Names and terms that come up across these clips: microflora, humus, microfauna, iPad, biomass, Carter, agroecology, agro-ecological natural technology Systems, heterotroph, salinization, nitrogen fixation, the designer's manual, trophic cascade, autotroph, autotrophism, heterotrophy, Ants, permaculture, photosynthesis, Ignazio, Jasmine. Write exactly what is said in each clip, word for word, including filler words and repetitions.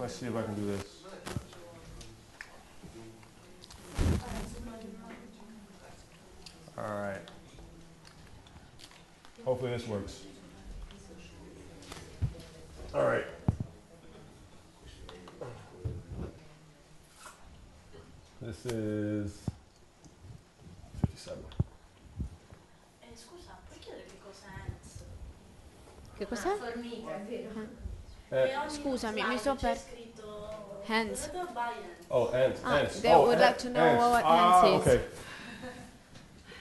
Let's see if I can do this. All right. Hopefully this works. All right. This is fifty-seven. Eh, scusa, puoi chiedere che cosa è Ants? Che cos'è? Formica, è vero. Eh. Scusami, mi sono perso. Ants. Oh, ants. Ah, ants. They oh, would like to know ants. what ah, ants is. Okay.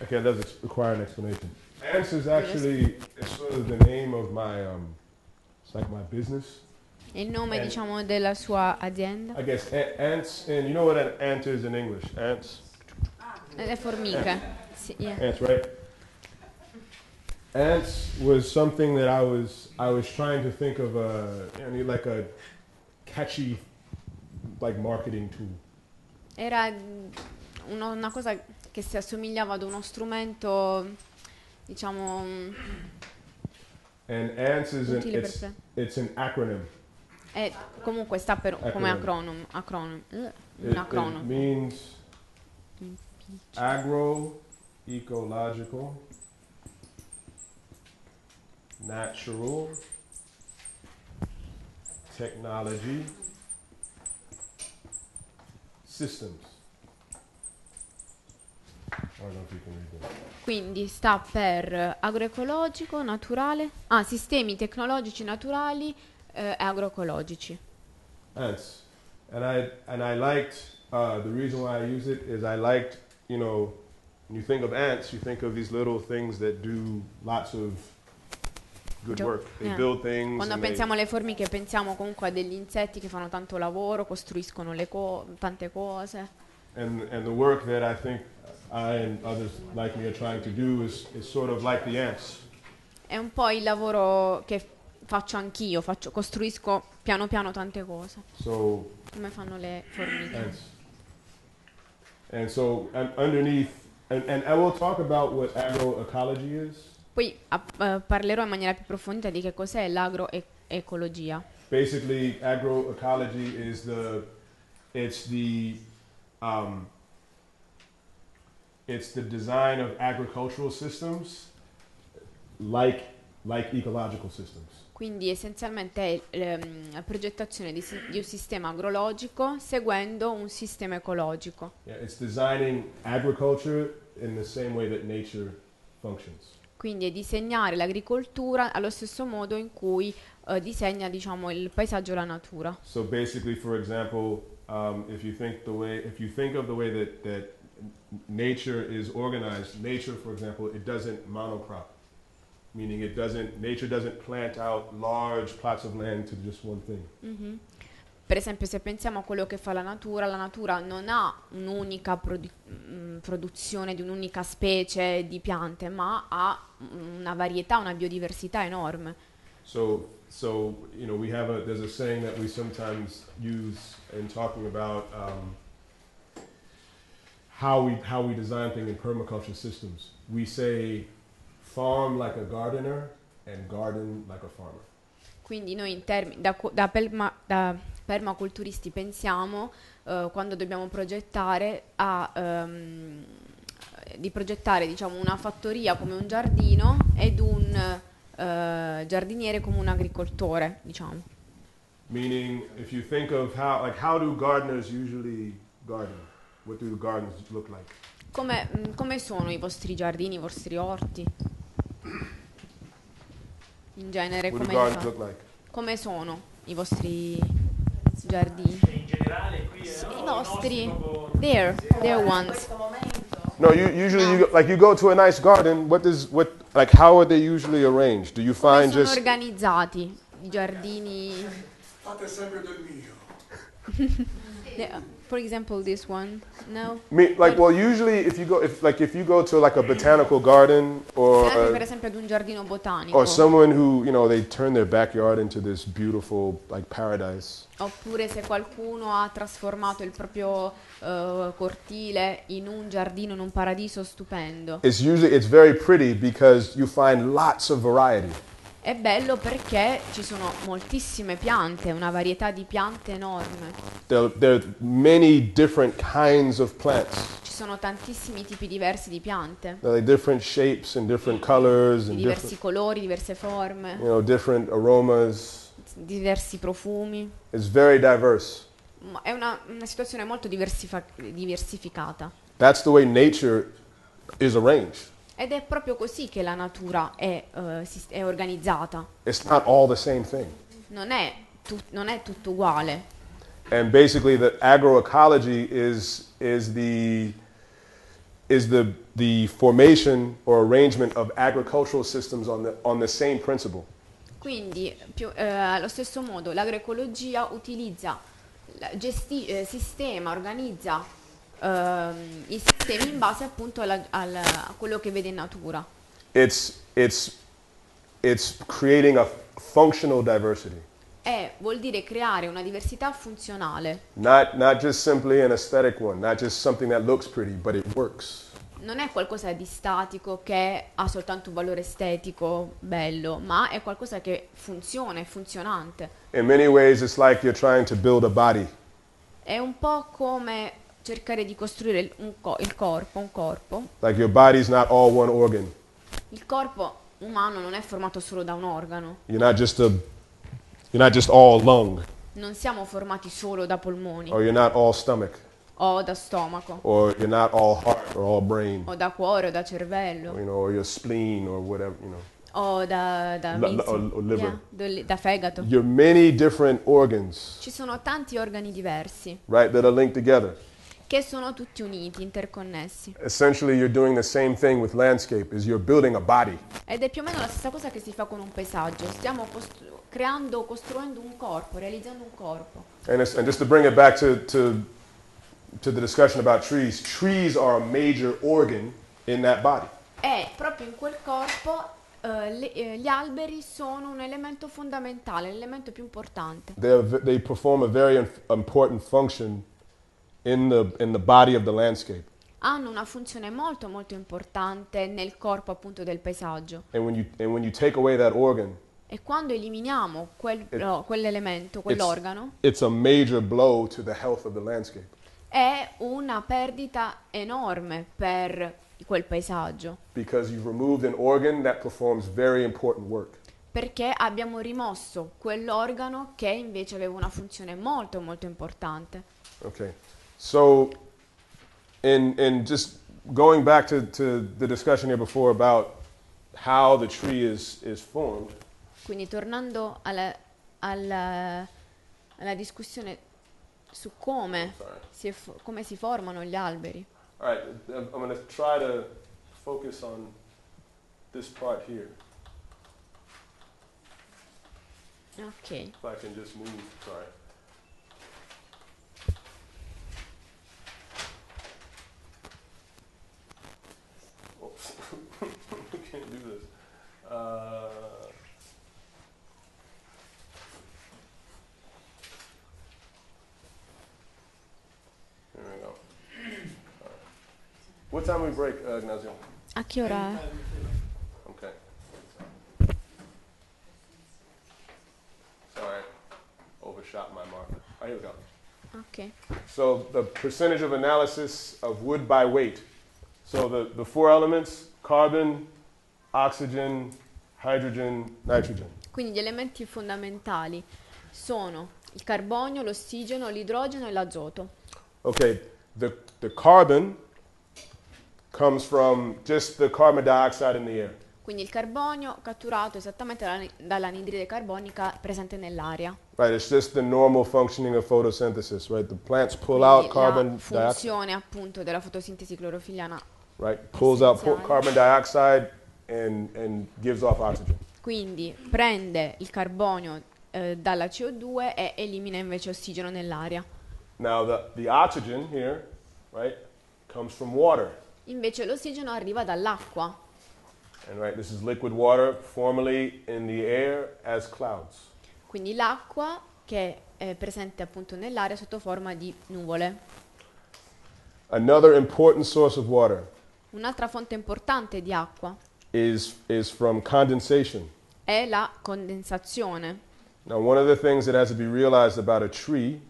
Okay, that does require an explanation. Ants is actually it's sort of the name of my um, it's like my business. Il nome, and diciamo, della sua azienda. I guess ants, and you know what an ant is in English? Ants. Le formiche. Ants. Yeah. Ants, right? Ants was something that I was I was trying to think of a you know, like a catchy like marketing tool. Era uno, una cosa che si assomigliava ad uno strumento, diciamo. And ants is an, it's, it's an acronym. E comunque sta per acronym. come acronym acronym. It, acronym. It means agro-ecological natural technology systems. Quindi sta per agroecologico naturale, ah, sistemi tecnologici naturali e eh, agroecologici. Ants. And I and I liked uh, the reason why I use it is I liked, you know, when you think of ants, you think of these little things that do lots of good work. They build things. Quando pensiamo alle formiche pensiamo comunque a degli insetti che fanno tanto lavoro, costruiscono le co tante cose. And and the work that I think I and others like me are trying to do is is sort of like the ants. È un po' il lavoro che faccio anch'io, faccio costruisco piano piano tante cose. So come fanno le formiche. Ants. And so and underneath and, and I will talk about what agroecology is. Poi uh, parlerò in maniera più approfondita di che cos'è l'agroecologia. Basically, agroecology is the it's the um, it's the design of agricultural systems like like ecological systems. Quindi essenzialmente è um, la progettazione di, si di un sistema agrologico seguendo un sistema ecologico. Yeah, it's designing agriculture in the same way that nature functions. Quindi è disegnare l'agricoltura allo stesso modo in cui uh, disegna, diciamo, il paesaggio e la natura. So basically, for example, um, if you think the way, if you think of the way that, that nature is organized, nature, for example, it doesn't monocrop, meaning it doesn't, nature doesn't plant out large plots of land to just one thing. Mm-hmm. Per esempio, se pensiamo a quello che fa la natura, la natura non ha un'unica produ produzione di un'unica specie di piante, ma ha una varietà, una biodiversità enorme. So, so you know, we have a there's a saying that we sometimes use in talking about um, how we how we design things in permaculture systems. We say farm like a gardener and garden like a farmer. Quindi noi in termini da, da, pelma, da permaculturisti pensiamo uh, quando dobbiamo progettare a um, di progettare, diciamo, una fattoria come un giardino ed un uh, giardiniere come un agricoltore, diciamo. Meaning, if you think of how like how do gardeners usually garden? What do gardens look like? Come come sono i vostri giardini, i vostri orti? In genere come, like? come sono i vostri giardini? In generale qui è, no, I nostri, nostri their, their ones. No, you, usually no. You go, like you go to a nice garden. What is what like how are they usually arranged? Do you find come just sono organizzati i giardini? Fate sempre del mio. For example, this one. No. Me, like well, usually if you go if like if you go to like a botanical garden or a, per esempio ad un giardino botanico. Or someone who, you know, they turn their backyard into this beautiful like paradise. Oppure se qualcuno ha trasformato il proprio uh, cortile in un giardino, in un paradiso stupendo. It's usually it's very pretty because you find lots of variety. È bello perché ci sono moltissime piante, una varietà di piante enorme. There, there are many different kinds of plants. Ci sono tantissimi tipi diversi di piante. There are different shapes and different colors and diversi different, colori, diverse forme. You know, different aromas. Diversi profumi. It's very diverse. È una, una situazione molto diversificata. That's the way nature is arranged. Ed è proprio così che la natura è, uh, è organizzata. It's not all the same thing. Non è, non è tutto uguale. And basically the agroecology is, is, the, is the, the formation or arrangement of agricultural systems on the, on the same principle. Quindi più, eh, allo stesso modo l'agroecologia utilizza, gesti, eh, sistema, organizza Um, i sistemi in base appunto alla, alla, a quello che vede in natura. It's, it's, it's creating a functional diversity. È, vuol dire creare una diversità funzionale. Not, not just simply an aesthetic one, not just something that looks pretty, but it works. Non è qualcosa di statico che ha soltanto un valore estetico bello, ma è qualcosa che funziona, è funzionante. In many ways it's like you're trying to build a body. È un po' come cercare di costruire un co il corpo, un corpo. Like your body's not all one organ. Il corpo umano non è formato solo da un organo. You're not just a, you're not just all lung. Non siamo formati solo da polmoni. Or you're not all stomach. O da stomaco. Or you're not all heart or all brain. O da cuore o da cervello. You know, or your spleen or whatever, you know. O da, da, L or, or liver. Yeah, da fegato. You're many different organs. Ci sono tanti organi diversi. Right, that are linked together. Che sono tutti uniti, interconnessi. Essentially you're doing the same thing with landscape, is you're building a body. Ed è più o meno la stessa cosa che si fa con un paesaggio. Stiamo costru creando, costruendo un corpo, realizzando un corpo. And, and just to bring it back to, to, to the discussion about trees, trees are a major organ in that body. E proprio in quel corpo uh, le, uh, gli alberi sono un elemento fondamentale, l'elemento più importante. They, they perform a very important function in the, in the body of the landscape. Hanno una funzione molto molto importante nel corpo appunto del paesaggio. And when you, and when you take away that organ, e quando eliminiamo quel, oh, quell'elemento, quell'organo, it's a major blow to the health of the landscape. È una perdita enorme per quel paesaggio. Because you've removed an organ that performs very important work. Perché abbiamo rimosso quell'organo che invece aveva una funzione molto molto importante. Okay. So, in, in just going back to, to the discussion here before about how the tree is, is formed. Quindi tornando alla, alla, alla discussione su come si, come si formano gli alberi. All right, I'm going to try to focus on this part here. Okay. If I can just move, sorry. We can't do this. Uh, here we go. All right. What time we break, uh, Ignazio? A che ora? Okay. Sorry, overshot my marker. Oh, here we go. Okay. So the percentage of analysis of wood by weight. So the, the four elements, carbon, oxygen, hydrogen, nitrogen. Quindi gli elementi fondamentali sono il carbonio, l'ossigeno, l'idrogeno e l'azoto. Okay, the, the carbon comes from just the carbon dioxide in the air. Quindi il carbonio catturato esattamente dall'anidride carbonica presente nell'aria. Right, it's just the normal functioning of photosynthesis, right? The plants pull out carbon dioxide. La funzione appunto della fotosintesi clorofilliana. Right, pulls out carbon dioxide and, and gives off oxygen. Quindi prende il carbonio eh, dalla C O due e elimina invece ossigeno nell'aria. Now the, the oxygen here, right, comes from water. Invece l'ossigeno arriva dall'acqua. And right, this is liquid water, formerly in the air as clouds. Quindi l'acqua che è presente appunto nell'aria sotto forma di nuvole. Another important source of water. Un'altra fonte importante di acqua. Is, is from condensation. è la condensazione. Now, one of the things that has to be realized about a tree,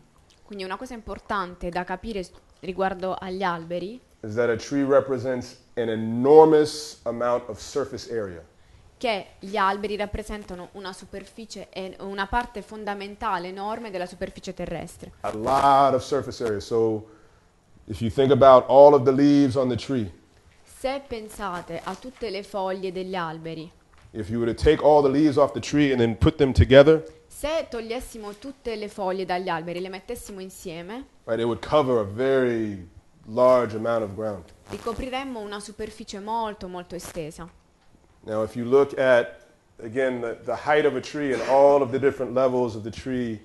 quindi una cosa importante da capire riguardo agli alberi, is that a tree represents an enormous amount of surface area. Che gli alberi rappresentano una superficie e una parte fondamentale enorme della superficie terrestre. A lot of surface area. So if you think about all of the leaves on the tree. Se pensate a tutte le foglie degli alberi. If you were to take all the leaves off the tree and then put them together. Se togliessimo tutte le foglie dagli alberi e le mettessimo insieme. Right, it would cover a very large amount of ground. Ricopriremmo una superficie molto molto estesa. Now, if you look at, again, the, the height of a tree and all of the different levels of the tree.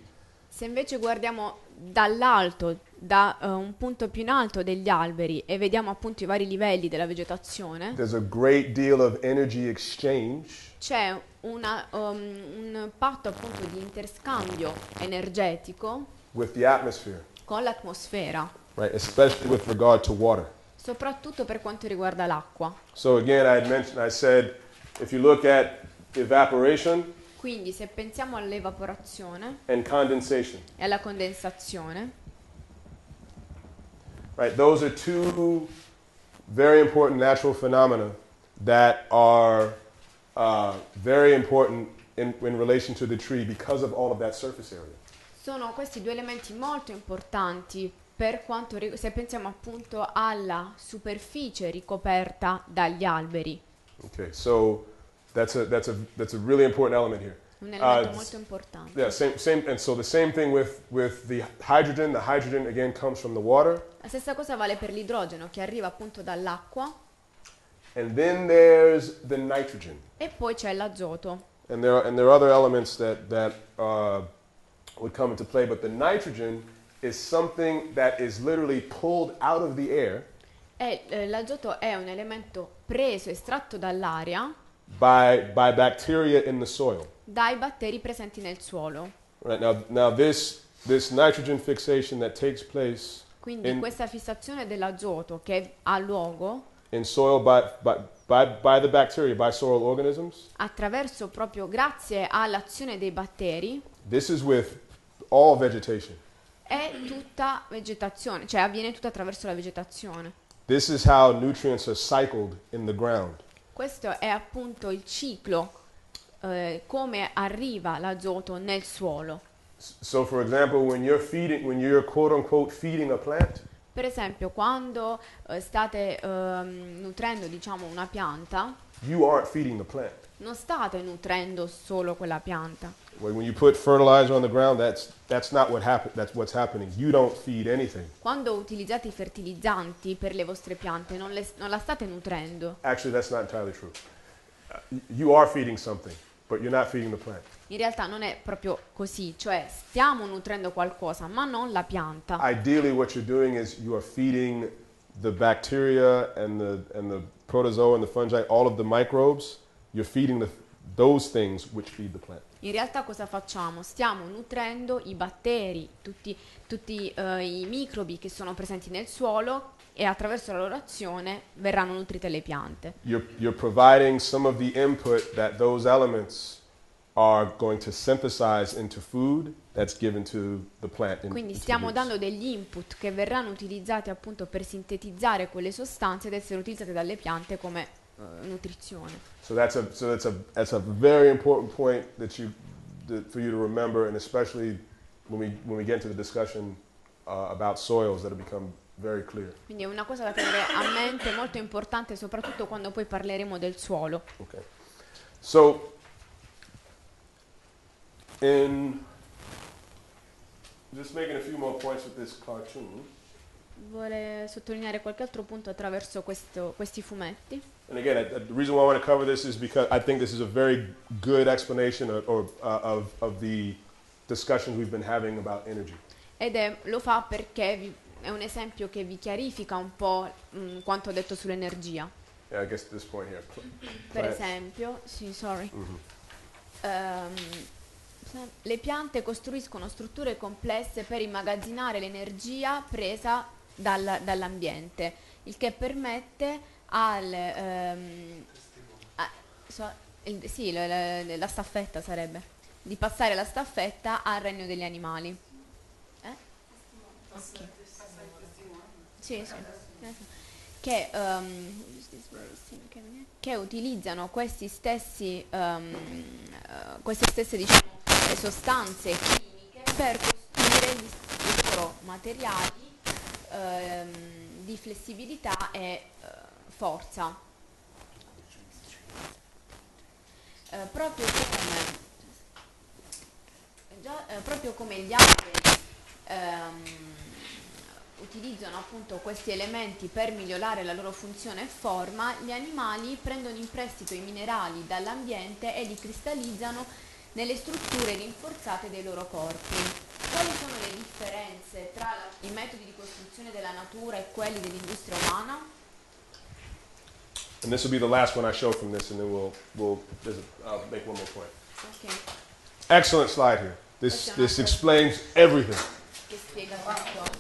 Se invece guardiamo dall'alto, da uh, un punto più in alto degli alberi e vediamo appunto i vari livelli della vegetazione. There's a great deal of energy exchange. C'è una, um, un patto appunto di interscambio energetico. With the atmosphere. Con l'atmosfera. Right, especially with regard to water. Soprattutto per quanto riguarda l'acqua. So again, I had mentioned, I said, if you look at evaporation, quindi se pensiamo all'evaporazione and condensation, e alla condensazione, right, those are two very important natural phenomena that are uh, very important in, in relation to the tree because of all of that surface area. Sono questi due elementi molto importanti per quanto se pensiamo appunto alla superficie ricoperta dagli alberi. Okay, so that's a that's a that's a really important element here. Un elemento uh, molto importante. Yeah, same same and so the same thing with with the hydrogen, the hydrogen again comes from the water. La stessa cosa vale per l'idrogeno che arriva appunto dall'acqua. And then there's the nitrogen. E poi c'è l'azoto. And there are, and there are other elements that that uh, would come into play, but the nitrogen is something that is literally pulled out of the air. E eh, l'azoto è un elemento preso, estratto dall'aria. By by bacteria in the soil. Dai batteri presenti nel suolo. Right, now now this this nitrogen fixation that takes place. Quindi in, questa fissazione dell'azoto che ha luogo. In soil by by by by the bacteria, by soil organisms. Attraverso proprio grazie all'azione dei batteri. This is with all vegetation. È tutta vegetazione, cioè avviene tutto attraverso la vegetazione. This is how nutrients are cycled in the ground. Questo è appunto il ciclo, eh, come arriva l'azoto nel suolo. So for example, when you're feeding, when you're quote unquote feeding a plant. Per esempio, quando eh, state eh, nutrendo, diciamo, una pianta. You aren't feeding the plant. Non state nutrendo solo quella pianta. When you put fertilizer on the ground, that's that's not what happen, that's what's happening. You don't feed anything. Quando utilizzate i fertilizzanti per le vostre piante, non, le, non la state nutrendo. Actually, that's not entirely true. You are feeding something, but you're not feeding the plant. In realtà non è proprio così, cioè stiamo nutrendo qualcosa, ma non la pianta. Ideally, what you're doing is you are feeding the bacteria and the and the protozoa and the fungi, all of the microbes. You're feeding the, those things which feed the plant. In realtà cosa facciamo? Stiamo nutrendo i batteri, tutti, tutti uh, i microbi che sono presenti nel suolo e attraverso la loro azione verranno nutrite le piante. You're, you're providing some of the input that those elements are going to synthesize into food that's given to the plant. In, Quindi stiamo dando degli input che verranno utilizzati appunto per sintetizzare quelle sostanze ed essere utilizzate dalle piante come uh, nutrizione. So that's a so that's a that's a very important point that you that for you to remember, and especially when we when we get into the discussion uh, about soils, that'll become very clear. Quindi è una cosa da tenere a mente molto importante, soprattutto quando poi parleremo del suolo. Okay. So in just making a few more points with this cartoon. Vuole sottolineare qualche altro punto attraverso questo, questi fumetti. And again, I, the reason why I want to cover this is because I think this is a very good explanation or, or, uh, of, of the discussion we've been having about energy. Ed è, lo fa perché vi, è un esempio che vi chiarifica un po' mh, quanto ho detto sull'energia. Yeah, I guess this point here. Per esempio, sì, sorry. Mm-hmm. um, le piante costruiscono strutture complesse per immagazzinare l'energia presa dal, dall'ambiente, il che permette al um, a, so, il, sì, la, la, la staffetta sarebbe, di passare la staffetta al regno degli animali. Eh? Okay. Sì, sì. Che, um, che utilizzano questi stessi, um, uh, queste stesse diciamo, sostanze chimiche per costruire i loro materiali um, di flessibilità e uh, forza. Uh, proprio come già, uh, proprio come gli altri um, utilizzano appunto questi elementi per migliorare la loro funzione e forma, gli animali prendono in prestito i minerali dall'ambiente e li cristallizzano nelle strutture rinforzate dei loro corpi. Quali sono le differenze tra i metodi di costruzione della natura e quelli dell'industria umana? And this will be the last one I show from this, and then we'll, we'll I'll make one more point. Okay. Excellent slide here. This, this explains everything. Che spiega tutto.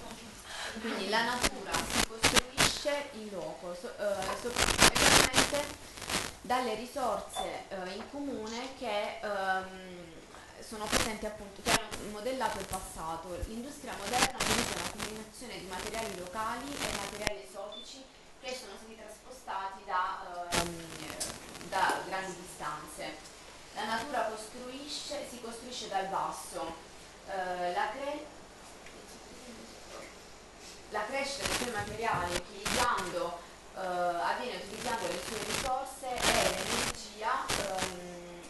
Quindi la natura si costruisce in loco, so, uh, soprattutto dalle risorse uh, in comune che um, sono presenti appunto, che hanno modellato il passato. L'industria moderna utilizza una combinazione di materiali locali e materiali esotici che sono stati traspostati da, uh, da grandi distanze. La natura costruisce, si costruisce dal basso. Uh, la cre La crescita dei suoi materiali utilizzando, eh, avviene utilizzando le sue risorse e l'energia ehm,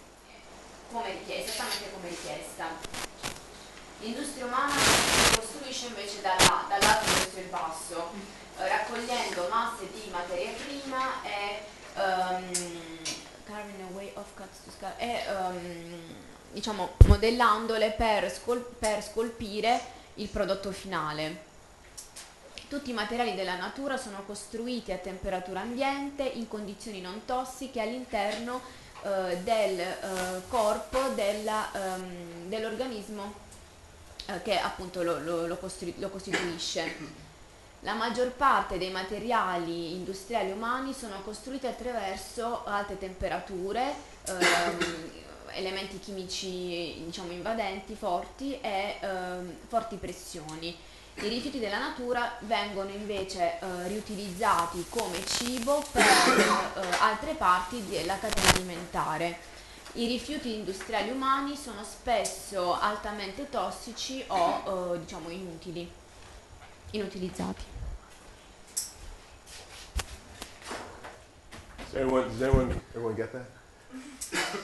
come richiesta, esattamente come richiesta. L'industria umana si costruisce invece dalla, dall'alto verso il basso, eh, raccogliendo masse di materia prima e ehm, e ehm, diciamo, modellandole per, scol per scolpire il prodotto finale. Tutti i materiali della natura sono costruiti a temperatura ambiente, in condizioni non tossiche, all'interno eh, del eh, corpo dell'organismo ehm, dell eh, che appunto lo, lo, lo, costru lo costituisce. La maggior parte dei materiali industriali umani sono costruiti attraverso alte temperature, ehm, elementi chimici diciamo invadenti, forti e ehm, forti pressioni. I rifiuti della natura vengono invece eh, riutilizzati come cibo per eh, altre parti della catena alimentare. I rifiuti industriali umani sono spesso altamente tossici o eh, diciamo inutili, inutilizzati. Does everyone, does everyone, everyone get that?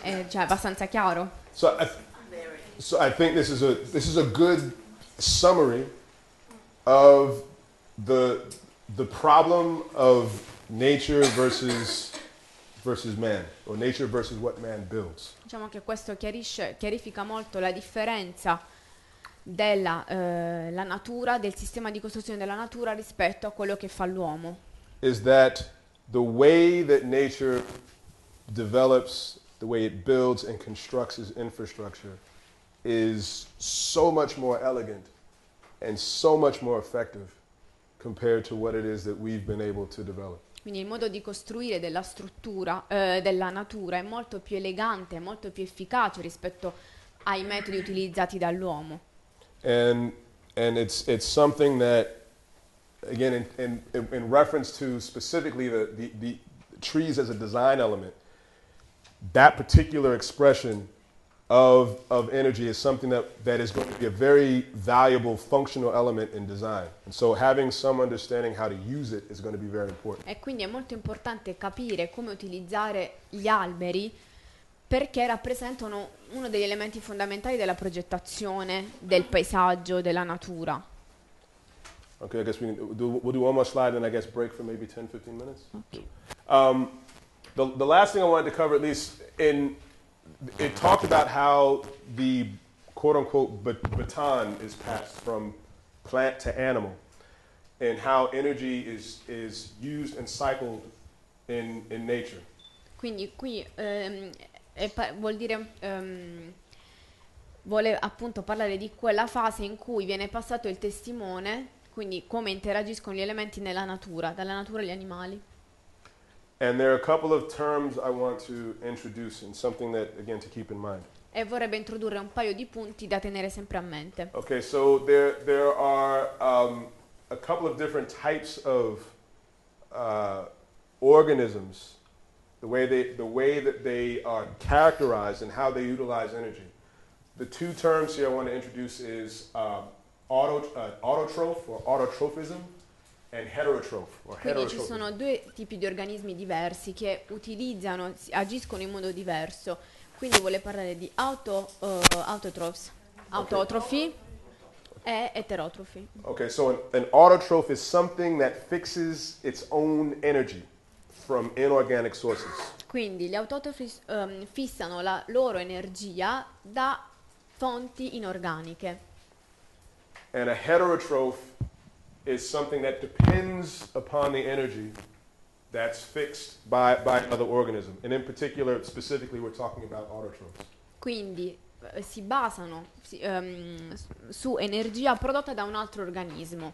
È cioè, abbastanza chiaro. So I, so I think this is a, this is a good summary of the the problem of nature versus versus man, or nature versus what man builds. Diciamo che questo chiarisce chiarifica molto la differenza della eh, la natura, del sistema di costruzione della natura rispetto a quello che fa l'uomo. Is that the way that nature develops, the way it builds and constructs its infrastructure is so much more elegant and so much more effective compared to what it is that we've been able to develop. Quindi il modo di costruire della struttura eh, della natura è molto più elegante, molto più efficace rispetto ai metodi utilizzati dall'uomo. And and it's it's something that again in in, in reference to specifically the, the the trees as a design element, that particular expression Of, of energy is something that, that is going to be a very valuable functional element in design. And so having some understanding how to use it is going to be very important. E quindi è molto importante capire come utilizzare gli alberi perché rappresentano uno degli elementi fondamentali della progettazione, del paesaggio, della natura. Okay, I guess we can do, we'll do one more slide and I guess break for maybe ten fifteen minutes. Okay. Um, the, the last thing I wanted to cover, at least in it talked about how the quote-unquote baton is passed from plant to animal and how energy is, is used and cycled in, in nature. Quindi qui um, è, vuol dire, um, vuole appunto parlare di quella fase in cui viene passato il testimone, quindi come interagiscono gli elementi nella natura, dalla natura agli animali. And there are a couple of terms I want to introduce and something that, again, to keep in mind. E vorrebbe introdurre un paio di punti da tenere sempre a mente. Okay, so there, there are um, a couple of different types of uh, organisms, the way, they, the way that they are characterized and how they utilize energy. The two terms here I want to introduce is um, auto, uh, autotroph or autotrophism and heterotroph or heterotrophy. Quindi ci sono due tipi di organismi diversi che utilizzano, agiscono in modo diverso. Quindi vuole parlare di auto, uh, autotrophs, autotrophy okay. e heterotrophy. Okay, so an, an autotroph is something that fixes its own energy from inorganic sources. Quindi gli autotrofi um, fissano la loro energia da fonti inorganiche. And a heterotroph is something that depends upon the energy that's fixed by, by another organism. And in particular, specifically, we're talking about autotrophs. Quindi eh, si basano si, um, su energia prodotta da un altro organismo.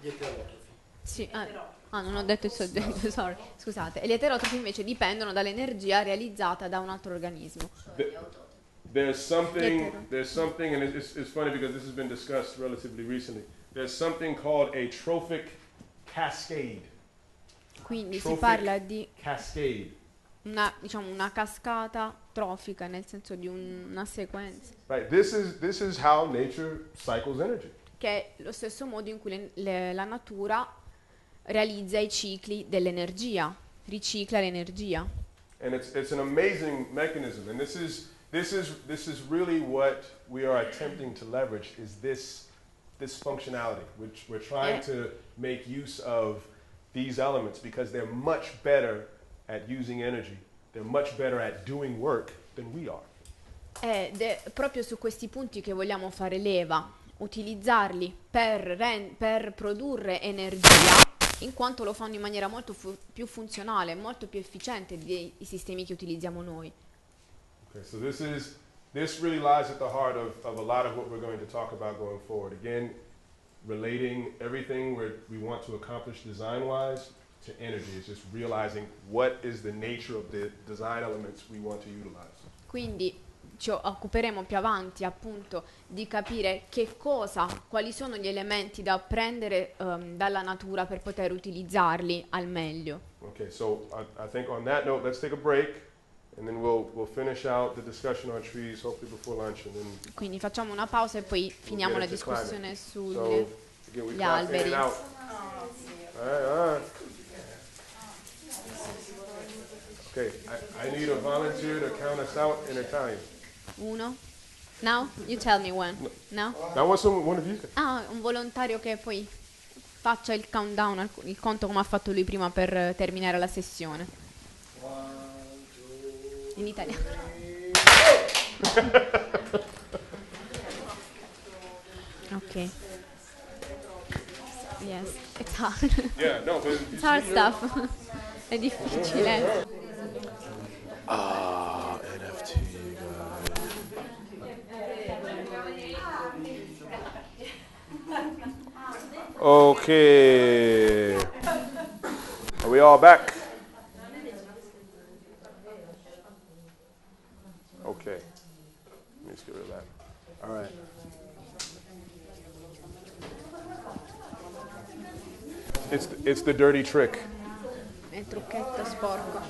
Gli eterotrofi. Sì, ah, ah, non ho detto il soggetto, sorry. Scusate. E gli eterotrofi invece dipendono dall'energia realizzata da un altro organismo. The, there's something, there's something, and it's, it's funny because this has been discussed relatively recently. There's something called a trophic cascade. Quindi si parla di una, diciamo, una cascata trofica, nel senso di un, una sequenza. Right. This is, this is how nature cycles energy. Che è lo stesso modo in cui le, le, la natura realizza i cicli dell'energia, ricicla l'energia. And it's, it's an amazing mechanism, and this is, this is, this is really what we are attempting to leverage, is this, this functionality, which we're trying eh. to make use of these elements because they're much better at using energy, they're much better at doing work than we are. Ed è proprio su questi punti che vogliamo fare leva, utilizzarli per, ren per produrre energia, in quanto lo fanno in maniera molto fu più funzionale, molto più efficiente dei sistemi che utilizziamo noi. Okay, so this is, this really lies at the heart of, of a lot of what we're going to talk about going forward. Again, relating everything we're, we want to accomplish design-wise to energy. It's just realizing what is the nature of the design elements we want to utilize. Quindi ci occuperemo più avanti appunto di capire che cosa, quali sono gli elementi da prendere um, dalla natura per poter utilizzarli al meglio. Okay, so I, I think on that note, let's take a break and then we'll, we'll finish out the discussion on trees hopefully before lunch. And then Quindi facciamo una pausa e poi finiamo we'll la discussione sugli so, again, alberi. All right, all right. Okay, I, I need a volunteer to count us out in Italian. Uno. Now? You tell me when. No? Now what's one of you? Ah, un volontario che poi faccia il countdown, il conto come ha fatto lui prima per terminare la sessione. One. In Italia. Okay. Yes, it's hard. Yeah, no, but it's hard stuff. È difficile. Ah, N F T, guys. Okay. Are we all back? Okay, let me just get rid of that. All right. It's the, it's the dirty trick. Il trucchetto sporco.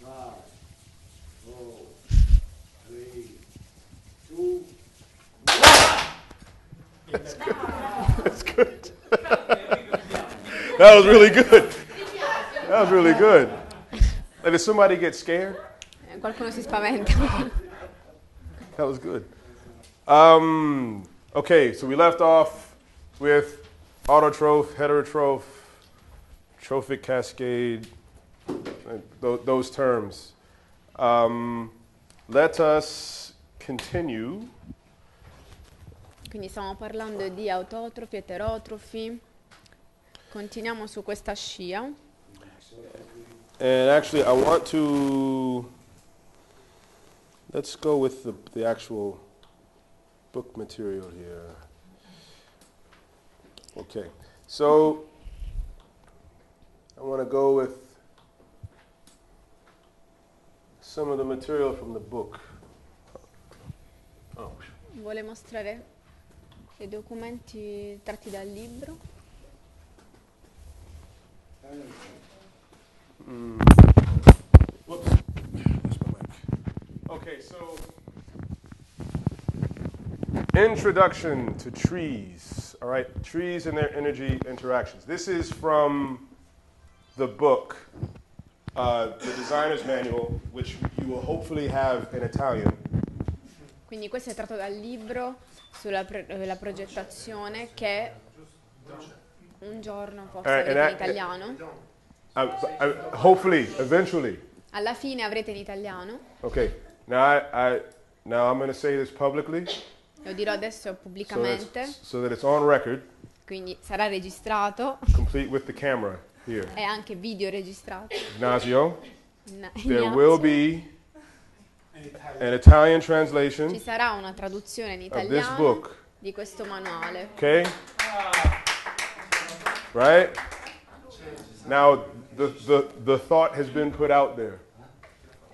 Five, four, three, two, one. That's good. That's good. That was really good. That was really good. Like, did somebody get scared? Qualcuno si spaventa. That was good. Um, okay, so we left off with autotroph, heterotroph, trophic cascade, th those terms. Um, let us continue. Quindi stiamo parlando di autotrofi, eterotrofi. Continuiamo su questa scia. And actually, I want to, let's go with the, the actual book material here. Okay, so I want to go with some of the material from the book. Oh. Vuole mostrare i documenti tratti dal libro? Mm. Whoops. That's my mic. Okay, so introduction to trees. All right, trees and their energy interactions. This is from the book, uh, The Designer's Manual, which you will hopefully have in Italian. Quindi questo è tratto dal libro sulla pro la progettazione che un giorno forse uh, avrete in italiano. Uh, uh, hopefully, eventually. Alla fine avrete in italiano. Okay, now I, I now I'm going to say this publicly. Lo dirò adesso pubblicamente. So, so that it's on record. Quindi sarà registrato. Complete with the camera here. E anche video registrato. Ignazio. Na there Ignazio. Will be an Italian translation. Ci sarà una traduzione in italiano. Of this book. Di questo manuale. Okay. Right? Now the the the thought has been put out there.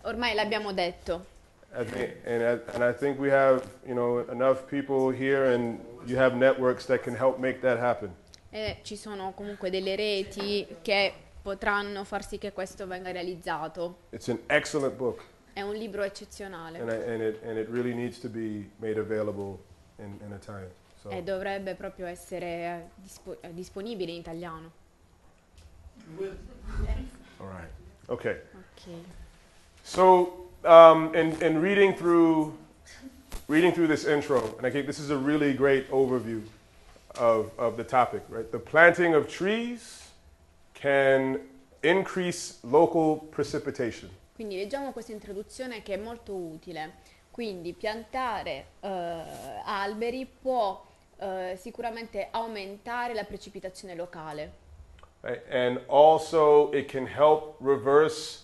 Ormai l'abbiamo detto. I think, and, I, and I think we have, you know, enough people here, and you have networks that can help make that happen. E ci sono comunque delle reti che potranno far sì che questo venga realizzato. It's an excellent book. È un libro eccezionale. And, I, and, it, and it really needs to be made available in, in Italian. So. E dovrebbe proprio essere dispo disponibile in italiano. All right. Okay. Okay. So. Um, and, and reading through, reading through this intro, and I think this is a really great overview of, of the topic, right? The planting of trees can increase local precipitation. Quindi leggiamo questa introduzione che è molto utile. Quindi piantare uh, alberi può uh, sicuramente aumentare la precipitazione locale. Right? And also it can help reverse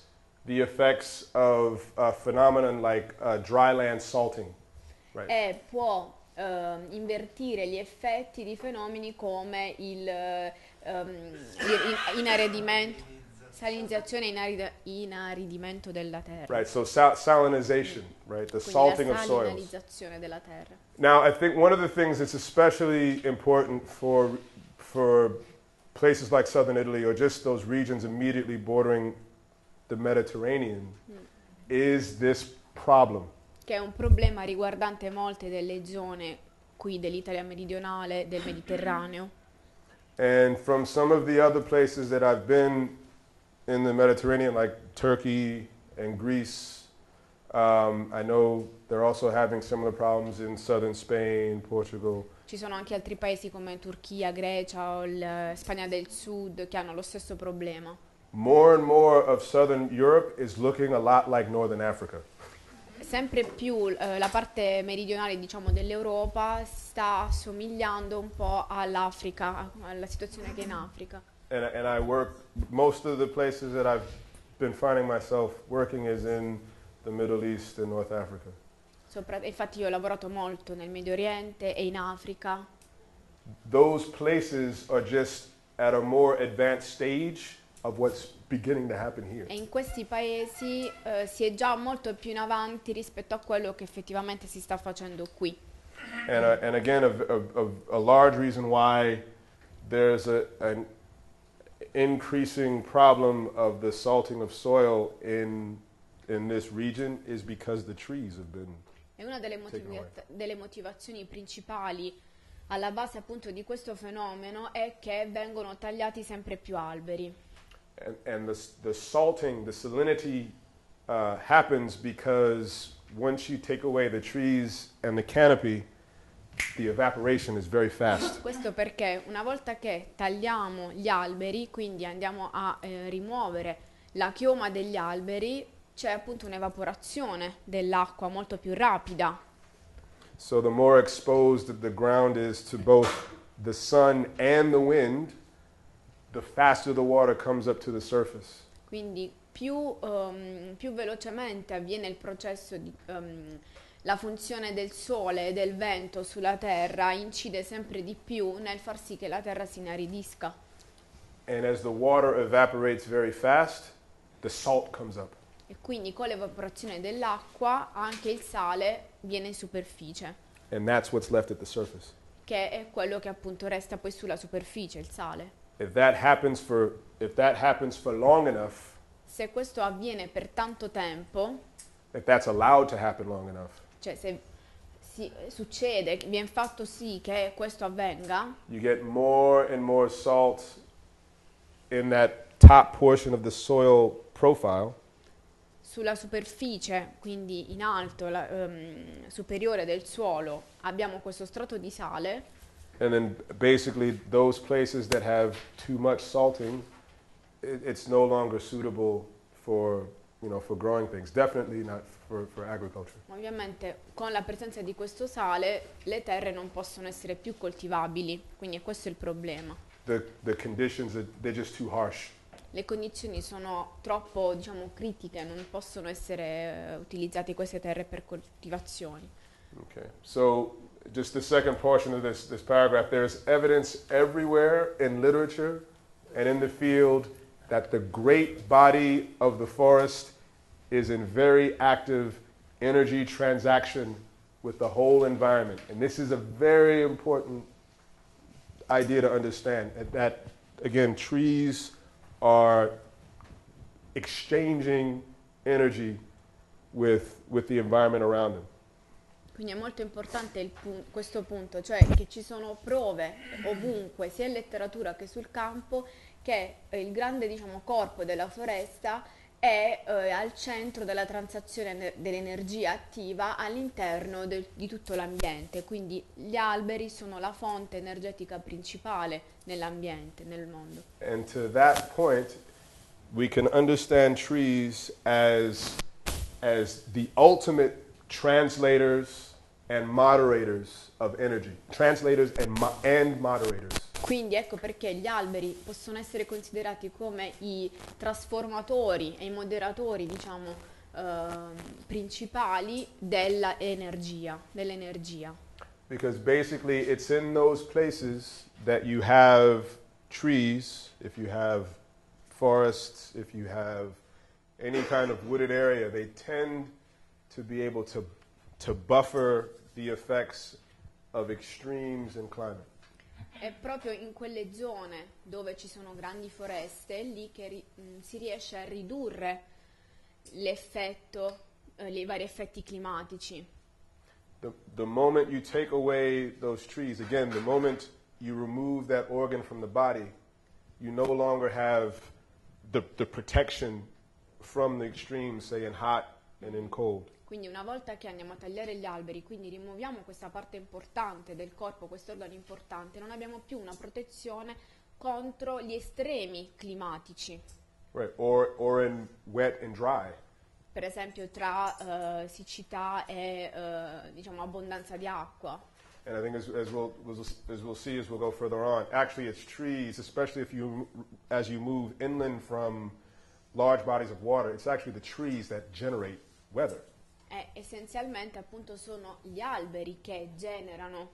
the effects of uh, phenomenon like uh, dry land salting. Right. E può uh, invertire gli effetti di fenomeni come il um, inaridimento, salinizzazione e inaridimento della terra. Right, so sal salinization, right, the Quindi salting of soil. Salinizzazione della terra. Now, I think one of the things that's especially important for for places like southern Italy or just those regions immediately bordering the Mediterranean is this problem. Che è un problema riguardante molte delle zone qui dell'Italia meridionale, del Mediterraneo. And from some of the other places that I've been in the Mediterranean, like Turkey and Greece, um, I know they're also having similar problems in southern Spain, Portugal. Ci sono anche altri paesi come Turchia, Grecia o il, Spagna del Sud che hanno lo stesso problema. More and more of southern Europe is looking a lot like northern Africa. Sempre più uh, la parte meridionale, diciamo, dell'Europa sta somigliando un po' all'Africa, alla situazione che è in Africa. And, and I work, most of the places that I've been finding myself working is in the Middle East and North Africa. Sopra, infatti io ho lavorato molto nel Medio Oriente e in Africa. Those places are just at a more advanced stage of what's beginning to happen here. E in questi paesi uh, si è già molto più in avanti rispetto a quello che effettivamente si sta facendo qui. And, uh, and again, a, a, a large reason why there's a, an increasing problem of the salting of soil in in this region is because the trees have been taken away. È una delle, motiva delle motivazioni principali alla base appunto di questo fenomeno è che vengono tagliati sempre più alberi. And, and the, the salting, the salinity uh, happens because once you take away the trees and the canopy, the evaporation is very fast. Questo perché una volta che tagliamo gli alberi, quindi andiamo a eh, rimuovere la chioma degli alberi, c'è appunto un'evaporazione dell'acqua molto più rapida. So the more exposed the ground is to both the sun and the wind, the faster the water comes up to the surface. Quindi più um, più velocemente avviene il processo di um, la funzione del sole e del vento sulla terra incide sempre di più nel far sì che la terra si inaridisca. And as the water evaporates very fast, the salt comes up. E quindi con l'evaporazione dell'acqua anche il sale viene in superficie. And that's what's left at the surface. Che è quello che appunto resta poi sulla superficie, il sale. If that happens for if that happens for long enough. Se questo avviene per tanto tempo. If that's allowed to happen long enough. Cioè se si, succede, viene fatto sì che questo avvenga. You get more and more salt in that top portion of the soil profile. Sulla superficie, quindi in alto, la, um, superiore del suolo, abbiamo questo strato di sale. And then basically those places that have too much salting, it, it's no longer suitable for, you know, for growing things. Definitely not for, for agriculture. Ovviamente con la presenza di questo sale le terre non possono essere più coltivabili, quindi questo è il problema. The, the conditions, are, they're just too harsh. Le condizioni sono troppo, diciamo, critiche, non possono essere uh, utilizzate queste terre per coltivazioni. Okay. So, just the second portion of this this paragraph, there's evidence everywhere in literature and in the field that the great body of the forest is in very active energy transaction with the whole environment. And this is a very important idea to understand, that again, trees are exchanging energy with, with the environment around them. Quindi è molto importante il pu- questo punto, cioè che ci sono prove ovunque, sia in letteratura che sul campo, che il grande, diciamo, corpo della foresta è eh, al centro della transazione dell'energia attiva all'interno del, di tutto l'ambiente. Quindi gli alberi sono la fonte energetica principale nell'ambiente, nel mondo. And to that point we can understand trees as as the ultimate translators and moderators of energy. Translators and mo- and moderators. Quindi ecco perché gli alberi possono essere considerati come i trasformatori e i moderatori, diciamo, eh, principali della energia, dell'energia. Because basically it's in those places that you have trees, if you have forests, if you have any kind of wooded area, they tend to be able to, to buffer the effects of extremes in climate. È proprio in quelle zone dove ci sono grandi foreste lì che ri- si riesce a ridurre l'effetto, eh, i vari effetti climatici. The, the moment you take away those trees, again, the moment you remove that organ from the body, you no longer have the, the protection from the extremes, say in hot and in cold. Quindi una volta che andiamo a tagliare gli alberi, quindi rimuoviamo questa parte importante del corpo, questo organo importante, non abbiamo più una protezione contro gli estremi climatici. Right. Or, or in wet and dry. Per esempio tra uh, siccità e uh, diciamo abbondanza di acqua. And I think as, as, we'll, as we'll see as we'll go further on, actually it's trees, especially if you, as you move inland from large bodies of water, it's actually the trees that generate weather. Eh, essenzialmente appunto sono gli alberi che generano